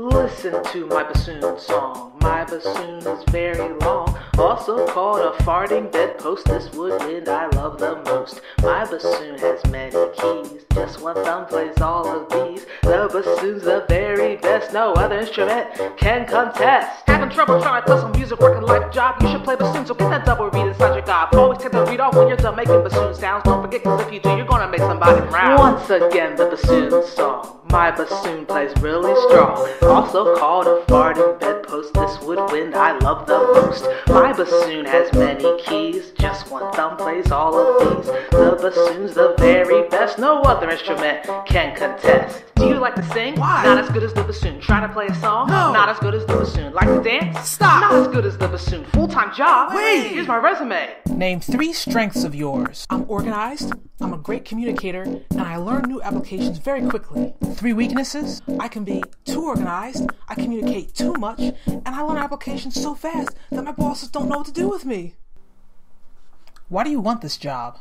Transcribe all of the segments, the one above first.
Listen to my bassoon song. My bassoon is very long, also called a farting bedpost. This woodwind I love the most. My bassoon has many keys, just one thumb plays all of these. The bassoon's the very best, no other instrument can contest. Having trouble trying to put some music working like a job? You should play bassoon, so get that double reed inside your gob. Always take the reed off when you're done making bassoon sounds. Don't forget, cause if you do, you're gonna make somebody round. Once again, the bassoon song. My bassoon plays really strong, also called a farting bedpost. This woodwind I love the most. My bassoon has many keys, just one thumb plays all of these. The bassoon's the very best, no other instrument can contest. Do you like to sing? Why? Not as good as the bassoon. Try to play a song? No. Not as good as the bassoon. Like to dance? Stop. Not as good as the bassoon. Full-time job? Wait. Here's my resume. Name three strengths of yours. I'm organized, I'm a great communicator, and I learn new applications very quickly. Three weaknesses. I can be too organized, I communicate too much, and I learn applications so fast that my bosses don't know what to do with me. Why do you want this job?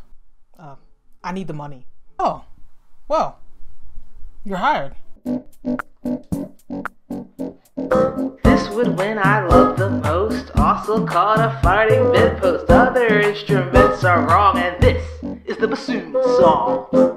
I need the money. Oh, well, you're hired. This woodwind I love the most, also called a farting bedpost. Other instruments are wrong, and this is the bassoon song.